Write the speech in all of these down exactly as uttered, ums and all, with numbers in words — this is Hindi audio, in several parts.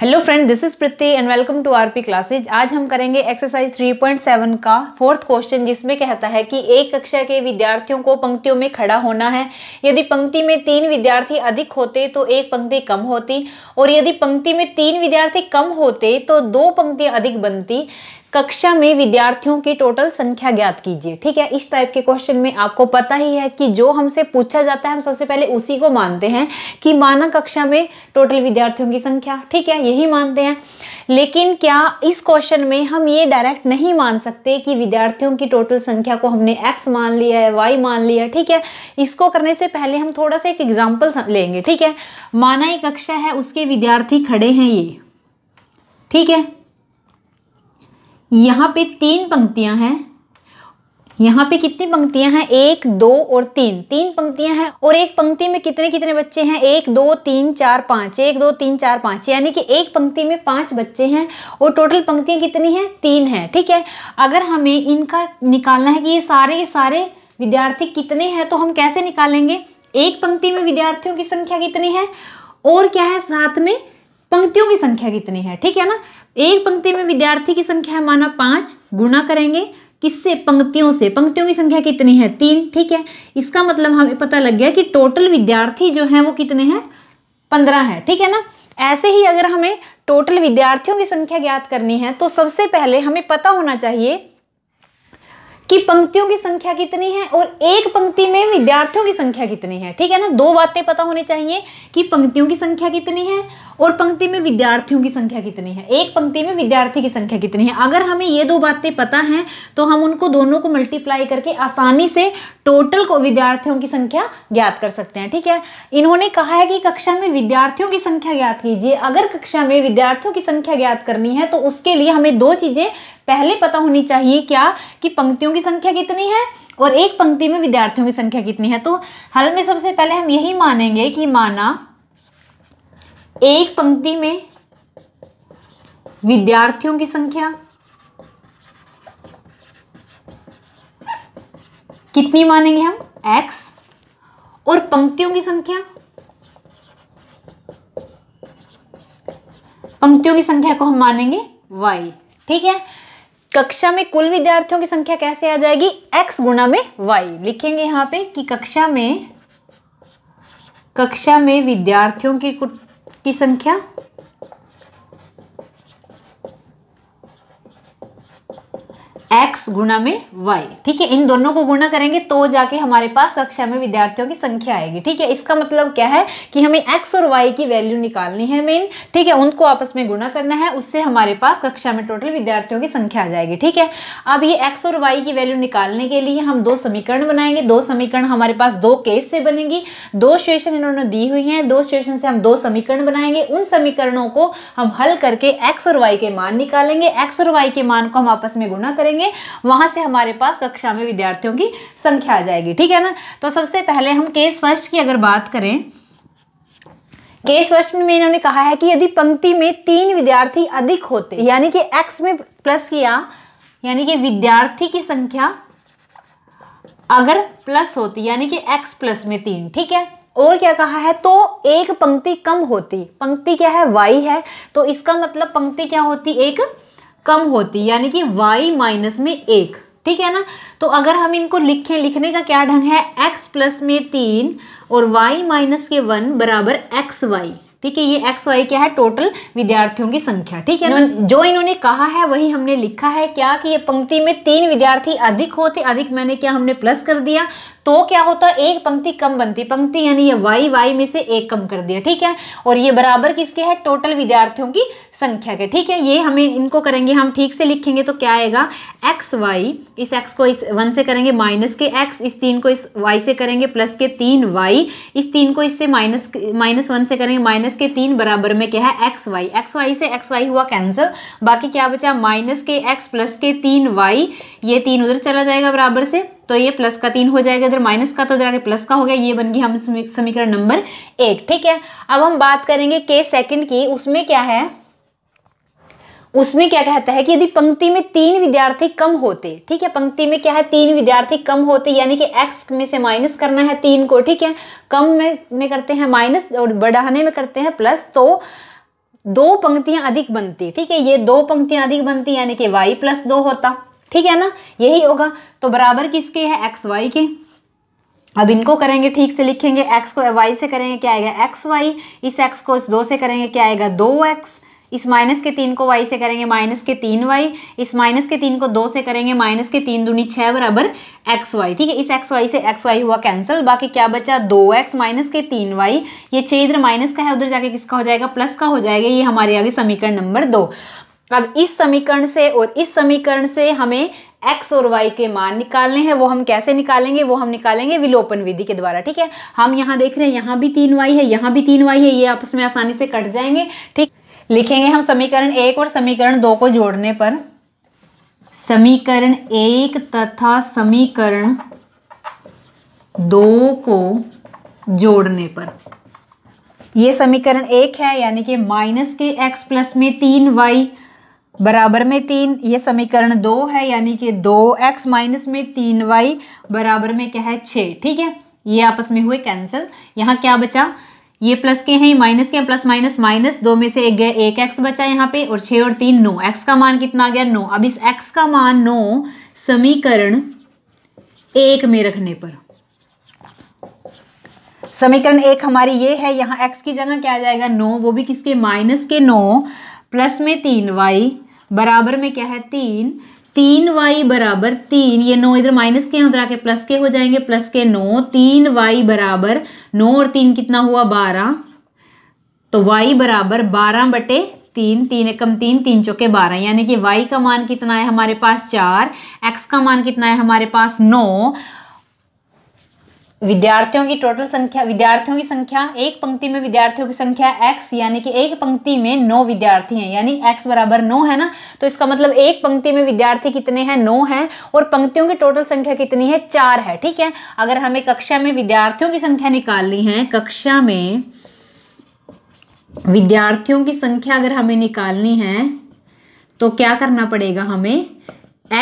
Hello friend, this is Preeti and welcome to RP classes. आज हम करेंगे एक्सरसाइज थ्री पॉइंट सेवन का फोर्थ क्वेश्चन, जिसमें कहता है कि एक कक्षा के विद्यार्थियों को पंक्तियों में खड़ा होना है। यदि पंक्ति में तीन विद्यार्थी अधिक होते तो एक पंक्ति कम होती, और यदि पंक्ति में तीन विद्यार्थी कम होते तो दो पंक्तियाँ अधिक बनती। कक्षा में विद्यार्थियों की टोटल संख्या ज्ञात कीजिए। ठीक है, इस टाइप के क्वेश्चन में आपको पता ही है कि जो हमसे पूछा जाता है हम सबसे पहले उसी को मानते हैं कि माना कक्षा में टोटल विद्यार्थियों की संख्या, ठीक है, यही मानते हैं। लेकिन क्या इस क्वेश्चन में हम ये डायरेक्ट नहीं मान सकते कि विद्यार्थियों की टोटल संख्या को हमने एक्स मान लिया है, वाई मान लिया, ठीक है। इसको करने से पहले हम थोड़ा सा एक एग्जाम्पल लेंगे, ठीक है। माना एक कक्षा है, उसके विद्यार्थी खड़े हैं ये, ठीक है। यहाँ पे तीन पंक्तियाँ हैं, यहाँ पे कितनी पंक्तियाँ हैं, एक, दो और तीन, तीन पंक्तियाँ हैं। और एक पंक्ति में कितने कितने बच्चे हैं, एक, दो, तीन, चार, पाँच, एक, दो, तीन, चार, पाँच, यानी कि एक पंक्ति में पाँच बच्चे हैं और टोटल पंक्तियाँ कितनी हैं, तीन हैं, ठीक है। अगर हमें इनका निकालना है कि ये सारे सारे विद्यार्थी कितने हैं, तो हम कैसे निकालेंगे, एक पंक्ति में विद्यार्थियों की संख्या कितनी है और क्या है साथ में पंक्तियों की संख्या कितनी है, ठीक है ना। एक पंक्ति में विद्यार्थी की संख्या है माना पाँच, गुणा करेंगे किससे, पंक्तियों से, पंक्तियों की संख्या कितनी है, तीन, ठीक है। इसका मतलब हमें पता लग गया कि टोटल विद्यार्थी जो हैं वो कितने हैं, पंद्रह है, ठीक है ना। ऐसे ही अगर हमें टोटल विद्यार्थियों की संख्या ज्ञात करनी है तो सबसे पहले हमें पता होना चाहिए कि पंक्तियों की संख्या कितनी है और एक पंक्ति में विद्यार्थियों की संख्या कितनी है, ठीक है ना। दो बातें पता होनी चाहिए कि पंक्तियों की संख्या कितनी है और पंक्ति में विद्यार्थियों की संख्या कितनी है, एक पंक्ति में विद्यार्थी की संख्या कितनी है। अगर हमें ये दो बातें पता हैं तो हम उनको दोनों को मल्टीप्लाई करके आसानी से टोटल को विद्यार्थियों की संख्या ज्ञात कर सकते हैं, ठीक है। इन्होंने कहा है कि कक्षा में विद्यार्थियों की संख्या ज्ञात कीजिए। अगर कक्षा में विद्यार्थियों की संख्या ज्ञात करनी है तो उसके लिए हमें दो चीज़ें पहले पता होनी चाहिए, क्या कि पंक्तियों की संख्या कितनी है और एक पंक्ति में विद्यार्थियों की संख्या कितनी है। तो हल में सबसे पहले हम यही मानेंगे कि माना एक पंक्ति में विद्यार्थियों की संख्या कितनी मानेंगे हम, x, और पंक्तियों की संख्या, पंक्तियों की संख्या को हम मानेंगे y, ठीक है। कक्षा में कुल विद्यार्थियों की संख्या कैसे आ जाएगी, x गुणा में y, लिखेंगे यहाँ पे कि कक्षा में कक्षा में विद्यार्थियों की की संख्या x गुणा में y, ठीक है। इन दोनों को गुणा करेंगे तो जाके हमारे पास कक्षा में विद्यार्थियों की संख्या आएगी, ठीक है। इसका मतलब क्या है कि हमें x और y की वैल्यू निकालनी है मेन, ठीक है, उनको आपस में गुणा करना है, उससे हमारे पास कक्षा में टोटल विद्यार्थियों की संख्या आ जाएगी, ठीक है। अब ये x और y की वैल्यू निकालने के लिए हम दो समीकरण बनाएंगे। दो समीकरण हमारे पास दो केस से बनेगी, दो सिचुएशन इन्होंने दी हुई है, दो सिचुएशन से हम दो समीकरण बनाएंगे। उन समीकरणों को हम हल करके एक्स और वाई के मान निकालेंगे, एक्स और वाई के मान को हम आपस में गुणा करेंगे, वहां से हमारे पास कक्षा में विद्यार्थियों की संख्या आ जाएगी, ठीक है ना। तो सबसे पहले हम केस फर्स्ट की अगर बात करें, केस फर्स्ट में इन्होंने कहा है कि यदि पंक्ति में तीन विद्यार्थी अधिक होते, यानी कि x में प्लस किया, यानी कि विद्यार्थी की संख्या अगर प्लस होती, यानी कि x प्लस में तीन, ठीक है। और क्या कहा है, तो एक पंक्ति कम होती, पंक्ति क्या है, y है, तो इसका मतलब पंक्ति क्या होती, एक कम होती, यानी कि y माइनस में एक, ठीक है ना। तो अगर हम इनको लिखें, लिखने का क्या ढंग है, x प्लस में तीन और y माइनस के वन बराबर एक्स वाई, ठीक है। ये एक्स वाई क्या है, टोटल विद्यार्थियों की संख्या, ठीक है ना। जो इन्होंने कहा है वही हमने लिखा है, क्या कि ये पंक्ति में तीन विद्यार्थी अधिक होते, अधिक मैंने क्या, हमने प्लस कर दिया, तो क्या होता, एक पंक्ति कम बनती, पंक्ति यानी ये वाई, वाई में से एक कम कर दिया, ठीक है। और ये बराबर किसके है, टोटल विद्यार्थियों की संख्या के, ठीक है। ये हमें इनको करेंगे, हम ठीक से लिखेंगे तो क्या आएगा, एक्स वाई, इस एक्स को इस वन से करेंगे माइनस के एक्स, इस तीन को इस वाई से करेंगे प्लस के तीन वाई, इस तीन को इससे माइनस माइनस वन से करेंगे माइनस के तीन बराबर में क्या है, एक्स वाई, एक्स वाई से एक्स वाई हुआ कैंसिल, बाकी क्या बचा, माइनस के एक्स प्लस के तीन वाई, ये तीन उधर चला जाएगा बराबर से, तो ये प्लस का तीन हो जाएगा इधर माइनस का, तो इधर आगे प्लस का हो गया, ये बन गई हम समीकरण नंबर एक, ठीक है। अब हम बात करेंगे केस सेकंड की, उसमें क्या है, उसमें क्या कहता है कि यदि पंक्ति में तीन विद्यार्थी कम होते, ठीक है, पंक्ति में क्या है, तीन विद्यार्थी कम होते, यानी कि x में से माइनस करना है तीन को, ठीक है, कम में में करते हैं माइनस और बढ़ाने में करते हैं प्लस, तो दो पंक्तियां अधिक बनती, ठीक है, ये दो पंक्तियां अधिक बनती यानी कि y प्लस दो होता, ठीक है ना, यही होगा। तो बराबर किसके है, एक्स वाई के। अब इनको करेंगे, ठीक से लिखेंगे, x को y से करेंगे क्या आएगा एक्स वाई, इस x को इस दो से करेंगे क्या आएगा दो एक्स, इस माइनस के तीन को y से करेंगे माइनस के तीन वाई, इस माइनस के तीन को दो से करेंगे माइनस के तीन दूनी छः बराबर एक्स वाई, ठीक है, इस एक्स वाई से एक्स वाई हुआ कैंसिल, बाकी क्या बचा दो एक्स माइनस के तीन वाई, ये छेद माइनस का है उधर जाके किसका हो जाएगा प्लस का हो जाएगा, ये हमारे आगे समीकरण नंबर दो। अब इस समीकरण से और इस समीकरण से हमें x और y के मान निकालने हैं, वो हम कैसे निकालेंगे, वो हम निकालेंगे विलोपन विधि के द्वारा, ठीक है। हम यहाँ देख रहे हैं यहाँ भी तीन वाई है यहाँ भी तीन वाई है, ये आपस में आसानी से कट जाएंगे, ठीक। लिखेंगे हम समीकरण एक और समीकरण दो को जोड़ने पर, समीकरण एक तथा समीकरण दो को जोड़ने पर, ये समीकरण एक है यानी कि माइनस के x प्लस में तीन वाई बराबर में तीन, ये समीकरण दो है यानी कि दो एक्स माइनस में तीन वाई बराबर में क्या है छः, ठीक है, ये आपस में हुए कैंसिल, यहाँ क्या बचा, ये प्लस के हैं माइनस के हैं, प्लस माइनस माइनस, दो में से एक गए एक एक्स बचा यहाँ पे, और छः और तीन नौ, एक्स का मान कितना आ गया नौ। अब इस एक्स का मान नौ समीकरण एक में रखने पर, समीकरण एक हमारी ये है, यहाँ एक्स की जगह क्या आ जाएगा नौ, वो भी किसके माइनस के नौ प्लस में तीन वाई बराबर में क्या है तीन, तीन वाई बराबर तीन, ये नौ इधर माइनस के हैं उधर आके प्लस के हो जाएंगे प्लस के नौ, तीन वाई बराबर नौ और तीन कितना हुआ बारह, तो वाई बराबर बारह बटे तीन, तीन एकम तीन तीन चौके बारह, यानी कि वाई का मान कितना है हमारे पास चार, एक्स का मान कितना है हमारे पास नौ। विद्यार्थियों की टोटल संख्या, विद्यार्थियों की संख्या, एक पंक्ति में विद्यार्थियों की संख्या x, यानी कि एक पंक्ति में नौ विद्यार्थी हैं, यानी x बराबर नौ है ना, तो इसका मतलब एक पंक्ति में विद्यार्थी कितने हैं नौ हैं, और पंक्तियों की टोटल संख्या कितनी है चार है, ठीक है। अगर हमें कक्षा में विद्यार्थियों की संख्या निकालनी है, कक्षा में विद्यार्थियों की संख्या अगर हमें निकालनी है तो क्या करना पड़ेगा हमें,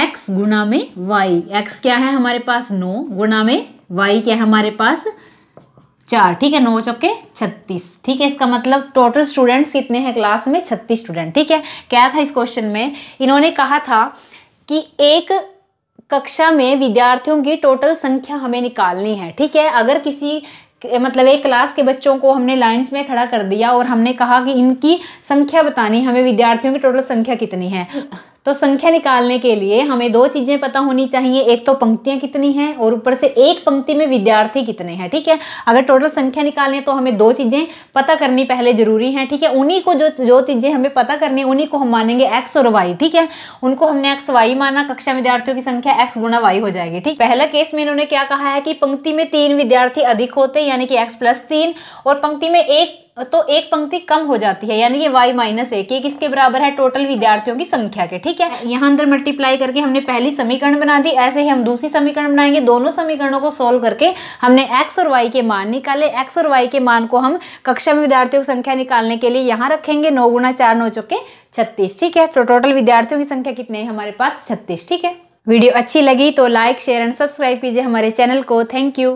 x गुणा में y, x क्या है हमारे पास नौ गुणा में y क्या है हमारे पास चार, ठीक है, नौ चौके छत्तीस, ठीक है, इसका मतलब टोटल स्टूडेंट्स कितने हैं क्लास में छत्तीस स्टूडेंट, ठीक है। क्या था इस क्वेश्चन में, इन्होंने कहा था कि एक कक्षा में विद्यार्थियों की टोटल संख्या हमें निकालनी है, ठीक है, अगर किसी मतलब एक क्लास के बच्चों को हमने लाइंस में खड़ा कर दिया और हमने कहा कि इनकी संख्या बतानी हमें, विद्यार्थियों की टोटल संख्या कितनी है, तो संख्या निकालने के लिए हमें दो चीज़ें पता होनी चाहिए, एक तो पंक्तियां कितनी हैं और ऊपर से एक पंक्ति में विद्यार्थी कितने हैं, ठीक है। अगर टोटल संख्या निकालें तो हमें दो चीज़ें पता करनी पहले ज़रूरी हैं, ठीक है, उन्हीं को जो जो चीज़ें हमें पता करनी है उन्हीं को हम मानेंगे एक्स और वाई, ठीक है, उनको हमने एक्स वाई माना, कक्षा विद्यार्थियों की संख्या एक्स गुणा वाई हो जाएगी, ठीक। पहला केस में इन्होंने क्या कहा है कि पंक्ति में तीन विद्यार्थी अधिक होते हैं यानी कि एक्स प्लस तीन, और पंक्ति में एक तो एक पंक्ति कम हो जाती है यानी कि y माइनस एक, ये किसके बराबर है टोटल विद्यार्थियों की संख्या के, ठीक है। यहाँ अंदर मल्टीप्लाई करके हमने पहली समीकरण बना दी, ऐसे ही हम दूसरी समीकरण बनाएंगे, दोनों समीकरणों को सोल्व करके हमने x और y के मान निकाले। x और y के मान को हम कक्षा में विद्यार्थियों की संख्या निकालने के लिए यहाँ रखेंगे, नौ गुणा चार नौ चौके छत्तीस, ठीक है, तो टोटल विद्यार्थियों की संख्या कितने है हमारे पास छत्तीस, ठीक है। वीडियो अच्छी लगी तो लाइक शेयर एंड सब्सक्राइब कीजिए हमारे चैनल को, थैंक यू।